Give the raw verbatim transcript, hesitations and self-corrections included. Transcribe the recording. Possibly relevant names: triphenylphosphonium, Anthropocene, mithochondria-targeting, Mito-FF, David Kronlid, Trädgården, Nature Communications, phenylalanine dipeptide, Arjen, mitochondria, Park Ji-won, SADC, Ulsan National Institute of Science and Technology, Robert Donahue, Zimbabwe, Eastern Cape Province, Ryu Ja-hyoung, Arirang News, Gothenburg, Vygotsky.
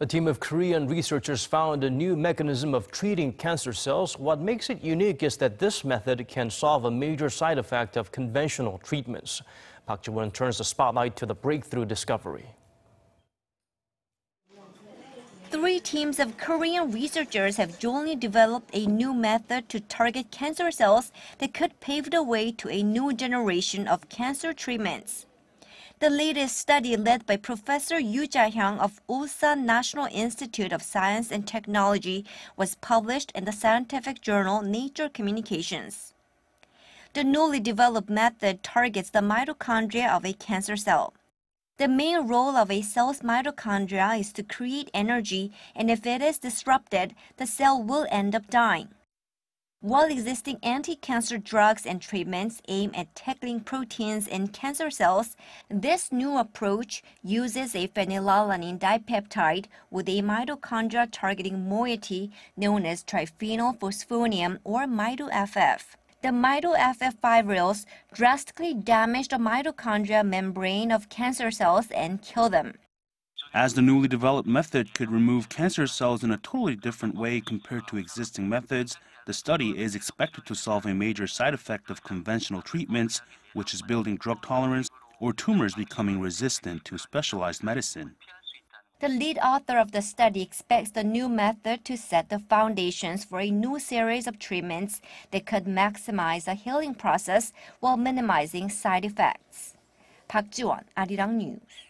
A team of Korean researchers found a new mechanism of treating cancer cells. What makes it unique is that this method can solve a major side effect of conventional treatments. Park Ji-won turns the spotlight to the breakthrough discovery. Three teams of Korean researchers have jointly developed a new method to target cancer cells that could pave the way to a new generation of cancer treatments. The latest study, led by Professor Ryu Ja-hyoung of Ulsan National Institute of Science and Technology, was published in the scientific journal Nature Communications. The newly developed method targets the mitochondria of a cancer cell. The main role of a cell's mitochondria is to create energy, and if it is disrupted, the cell will end up dying. While existing anti-cancer drugs and treatments aim at tackling proteins in cancer cells, this new approach uses a phenylalanine dipeptide with a mitochondria-targeting moiety known as triphenylphosphonium, or Mito F F. The Mito F F fibrils drastically damage the mitochondria membrane of cancer cells and kill them. As the newly developed method could remove cancer cells in a totally different way compared to existing methods, the study is expected to solve a major side effect of conventional treatments, which is building drug tolerance or tumors becoming resistant to specialized medicine. The lead author of the study expects the new method to set the foundations for a new series of treatments that could maximize the healing process while minimizing side effects. Park Ji-won, Arirang News.